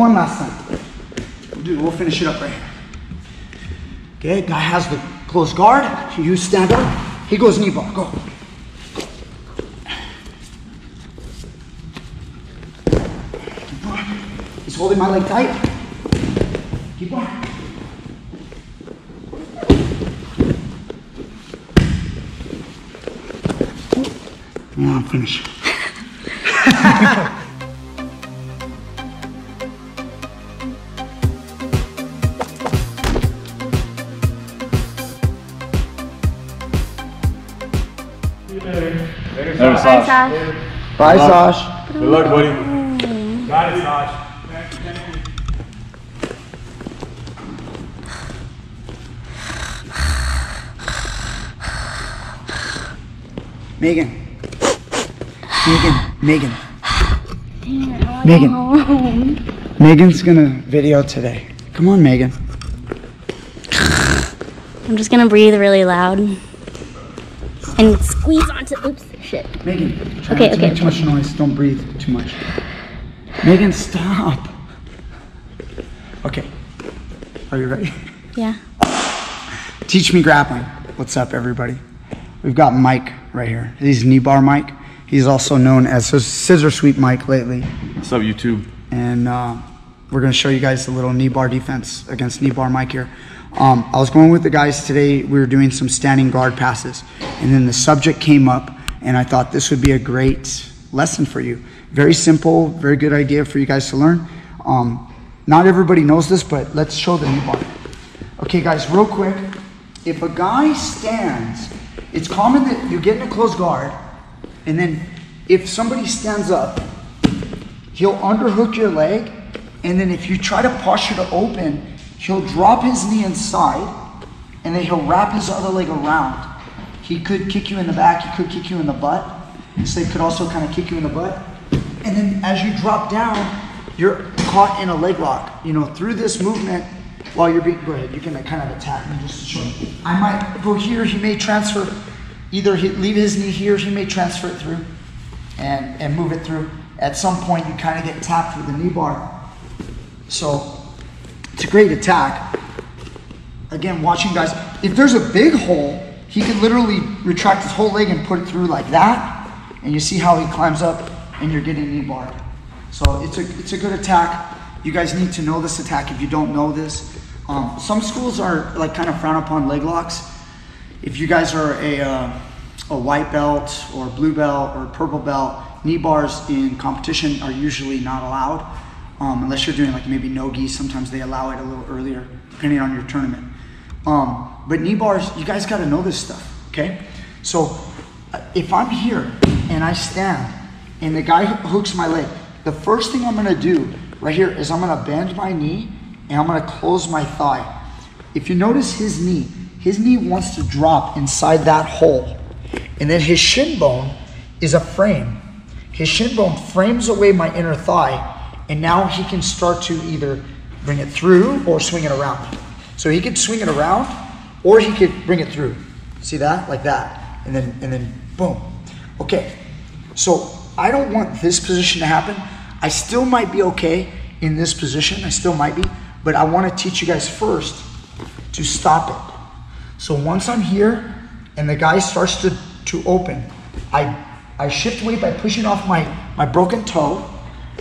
One last time. Dude, we'll finish it up right here. Okay, guy has the close guard. You stand up. He goes knee bar. Go. He's holding my leg tight. Keep on. Yeah, I'm finished. Later, Sash. Sash. Bye, Sash. Good luck, buddy. Got it, Sash. Megan. Damn, Megan's gonna video today. Come on, Megan. I'm just gonna breathe really loud and squeeze onto. Oops, shit. Megan, try not to make too much noise. Don't breathe too much. Megan, stop. Okay. Are you ready? Yeah. Teach me grappling. What's up, everybody? We've got Mike right here. He's Kneebar Mike. He's also known as Scissor Sweep Mike lately. What's up, YouTube? And we're gonna show you guys a little knee bar defense against Kneebar Mike here. I was going with the guys today, we were doing some standing guard passes, and then the subject came up, and I thought this would be a great lesson for you. Very simple, very good idea for you guys to learn. Not everybody knows this, but let's show the knee bar. Okay guys, real quick, if a guy stands, it's common that you get in a close guard, and then if somebody stands up, he'll underhook your leg, and then if you try to posture to open, he'll drop his knee inside, and then he'll wrap his other leg around. He could kick you in the back, he could kick you in the butt. His leg could also kind of kick you in the butt. And then as you drop down, you're caught in a leg lock. You know, through this movement, while you're being, go ahead, you can kind of attack me just to show you. I might go here, he may transfer. Either he leave his knee here, he may transfer it through and move it through. At some point, you kind of get tapped with the knee bar. So it's a great attack. Again, watching guys, if there's a big hole, he can literally retract his whole leg and put it through like that. And you see how he climbs up and you're getting knee barred. So it's a good attack. You guys need to know this attack if you don't know this. Some schools are like kind of frown upon leg locks. If you guys are a white belt or blue belt or purple belt, knee bars in competition are usually not allowed, unless you're doing like maybe no-gi. Sometimes they allow it a little earlier, depending on your tournament. But knee bars, you guys gotta know this stuff, okay? So if I'm here and I stand and the guy hooks my leg, the first thing I'm gonna do right here is I'm gonna bend my knee and I'm gonna close my thigh. If you notice his knee wants to drop inside that hole. And then his shin bone is a frame. His shin bone frames away my inner thigh, and now he can start to either bring it through or swing it around. So he could swing it around or he could bring it through. See that? Like that. And then boom. Okay, so I don't want this position to happen. I still might be okay in this position. I still might be, but I want to teach you guys first to stop it. So once I'm here and the guy starts to open, I shift weight by pushing off my broken toe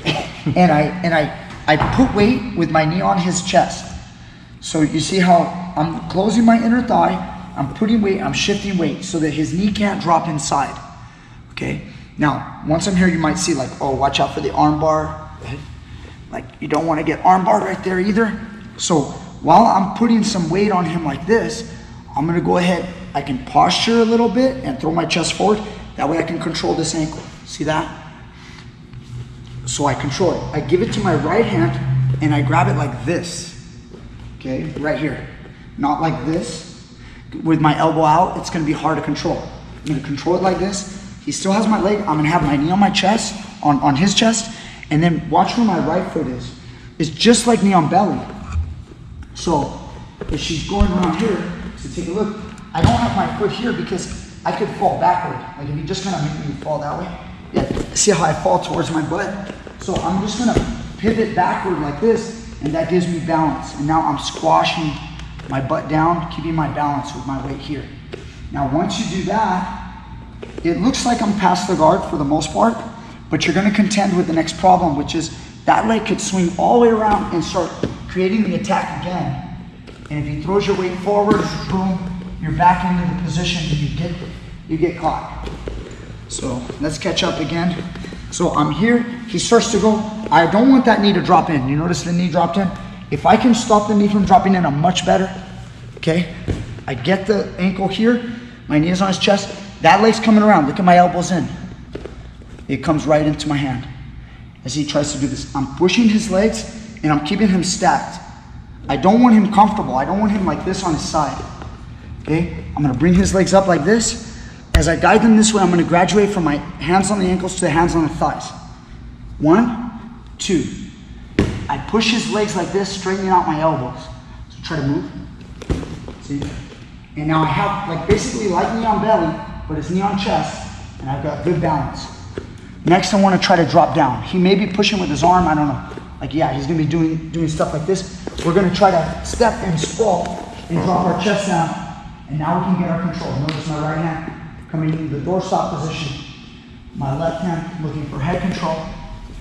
and I put weight with my knee on his chest. So you see how I'm closing my inner thigh, I'm putting weight, I'm shifting weight so that his knee can't drop inside, okay? Now, once I'm here, you might see like, oh, watch out for the arm bar. Like you don't wanna get arm barred right there either. So while I'm putting some weight on him like this, I'm gonna go ahead, I can posture a little bit and throw my chest forward. That way I can control this ankle. See that? So I control it. I give it to my right hand and I grab it like this. Okay, right here. Not like this. With my elbow out, it's gonna be hard to control. I'm gonna control it like this. He still has my leg. I'm gonna have my knee on my chest, on his chest. And then watch where my right foot is. It's just like knee on belly. So if she's going around here, so take a look, I don't have my foot here because I could fall backward. Like if you just kind of make me fall that way. Yeah, see how I fall towards my butt? So I'm just gonna pivot backward like this, and that gives me balance. And now I'm squashing my butt down, keeping my balance with my weight here. Now once you do that, it looks like I'm past the guard for the most part, but you're gonna contend with the next problem, which is that leg could swing all the way around and start creating the attack again. And if he throws your weight forward, boom, you're back into the position and you get caught. So let's catch up again. So I'm here, he starts to go. I don't want that knee to drop in. You notice the knee dropped in? If I can stop the knee from dropping in, I'm much better, okay? I get the ankle here, my knee is on his chest. That leg's coming around, look at my elbows in. It comes right into my hand. As he tries to do this, I'm pushing his legs and I'm keeping him stacked. I don't want him comfortable. I don't want him like this on his side, okay? I'm gonna bring his legs up like this. As I guide them this way, I'm gonna graduate from my hands on the ankles to the hands on the thighs. One, two. I push his legs like this, straightening out my elbows. So try to move, see? And now I have like basically like knee on belly, but it's knee on chest, and I've got good balance. Next, I wanna try to drop down. He may be pushing with his arm, I don't know. Like, yeah, he's gonna be doing stuff like this. We're gonna try to step and sprawl and drop our chest down, and now we can get our control. Notice my right hand coming into the doorstop position. My left hand looking for head control.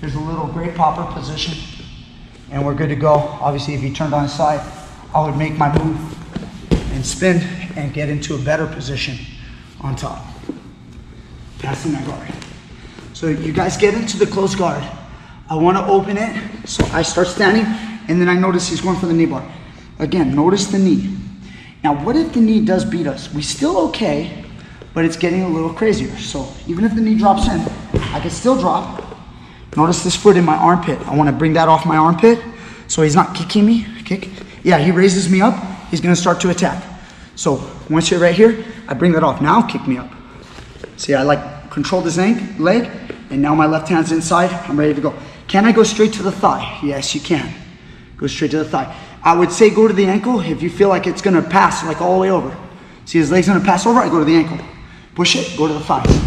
Here's a little great popper position. And we're good to go. Obviously, if he turned on his side, I would make my move and spin and get into a better position on top. Passing that guard. So you guys get into the close guard. I want to open it, so I start standing, and then I notice he's going for the knee bar. Again, notice the knee. Now, what if the knee does beat us? We still okay, but it's getting a little crazier. So even if the knee drops in, I can still drop. Notice this foot in my armpit. I want to bring that off my armpit so he's not kicking me. Kick. Yeah, he raises me up. He's going to start to attack. So once you're right here, I bring that off. Now kick me up. See, I like controlled his leg, and now my left hand's inside. I'm ready to go. Can I go straight to the thigh? Yes, you can. Go straight to the thigh. I would say go to the ankle if you feel like it's going to pass like all the way over. See, his leg's going to pass over. I go to the ankle. Push it. Go to the thighs.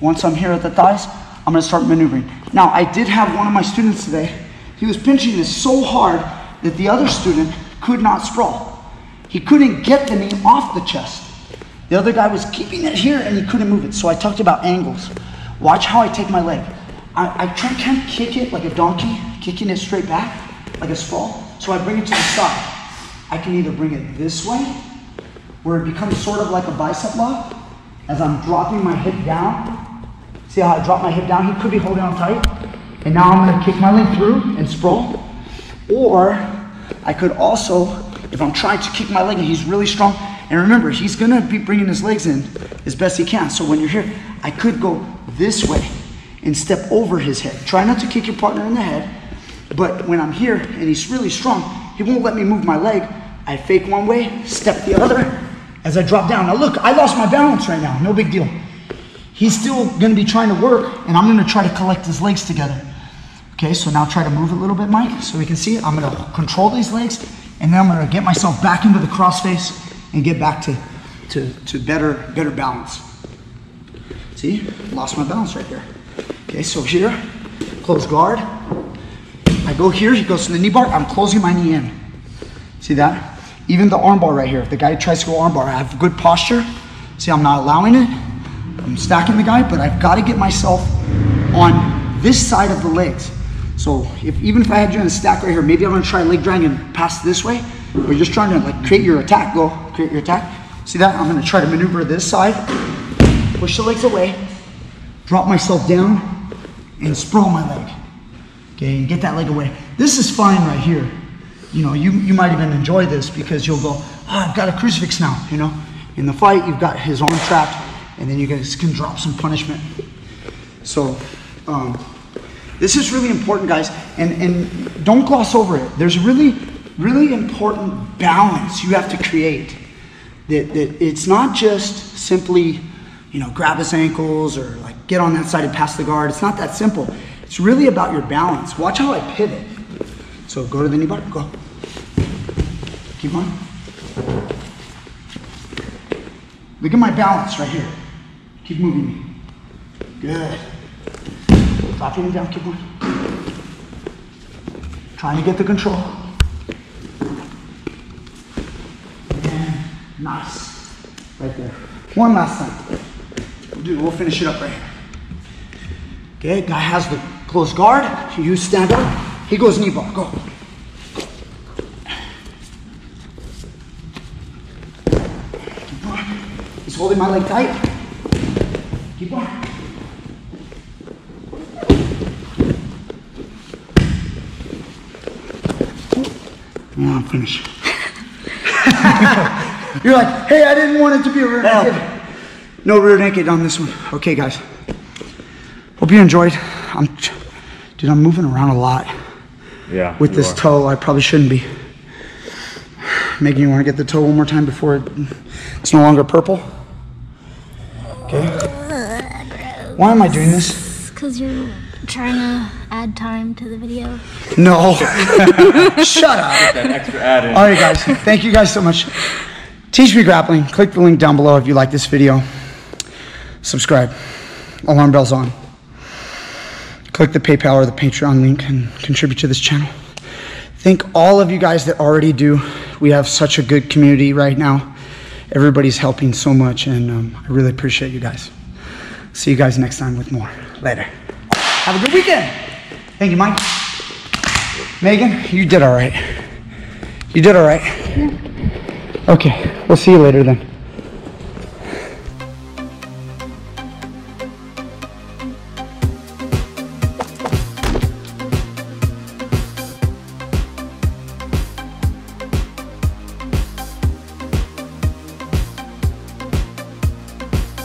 Once I'm here at the thighs, I'm gonna start maneuvering. Now, I did have one of my students today. He was pinching this so hard that the other student could not sprawl. He couldn't get the knee off the chest. The other guy was keeping it here and he couldn't move it. So I talked about angles. Watch how I take my leg. I can't kick it like a donkey, kicking it straight back, like a sprawl. So I bring it to the side. I can either bring it this way, where it becomes sort of like a bicep lock, as I'm dropping my hip down. See how I drop my hip down? He could be holding on tight. And now I'm gonna kick my leg through and sprawl. Or I could also, if I'm trying to kick my leg and he's really strong, and remember, he's gonna be bringing his legs in as best he can. So when you're here, I could go this way and step over his head. Try not to kick your partner in the head, but when I'm here and he's really strong, he won't let me move my leg. I fake one way, step the other as I drop down. Now look, I lost my balance right now, no big deal. He's still gonna be trying to work, and I'm gonna try to collect his legs together. Okay, so now try to move a little bit, Mike, so we can see it. I'm gonna control these legs, and then I'm gonna get myself back into the cross face and get back to better balance. See, lost my balance right there. Okay, so here, close guard. I go here, he goes to the knee bar, I'm closing my knee in. See that? Even the arm bar right here, if the guy tries to go arm bar, I have good posture. See, I'm not allowing it. I'm stacking the guy, but I've got to get myself on this side of the legs. So even if I had you in a stack right here, maybe I'm going to try leg drag and pass this way. We're just trying to like create your attack, go create your attack. See that? I'm going to try to maneuver this side, push the legs away, drop myself down, and sprawl my leg. Okay, and get that leg away. This is fine right here. You know, you might even enjoy this because you'll go, I've got a crucifix now, you know. In the fight, you've got his arm trapped. And then you guys can drop some punishment. So this is really important, guys, and don't gloss over it. There's really important balance you have to create. That it's not just simply, you know, grab his ankles or like get on that side and pass the guard. It's not that simple. It's really about your balance. Watch how I pivot. So go to the knee bar, go. Keep on. Look at my balance right here. Keep moving me. Good. Dropping it down, keep going. Trying to get the control. And nice. Right there. One last time. We'll finish it up right here. Okay, guy has the close guard. You stand up. He goes knee bar. Go. Keep going. He's holding my leg tight. Keep going. Yeah, I'm finished. You're like, hey, I didn't want it to be a rear naked. No rear naked on this one. Okay, guys. Hope you enjoyed. Dude, I'm moving around a lot. Yeah. With this toe, I probably shouldn't be. Making you want to get the toe one more time before it's no longer purple. Okay. Why am I doing this? Because you're trying to add time to the video. No. Shut up. Get that extra add in. All right, guys. Thank you guys so much. Teach Me Grappling. Click the link down below if you like this video. Subscribe. Alarm bell's on. Click the PayPal or the Patreon link and contribute to this channel. Thank all of you guys that already do. We have such a good community right now. Everybody's helping so much, and I really appreciate you guys. See you guys next time with more. Later. Have a good weekend. Thank you, Mike. Megan, you did all right. You did all right. Yeah. Okay, we'll see you later then.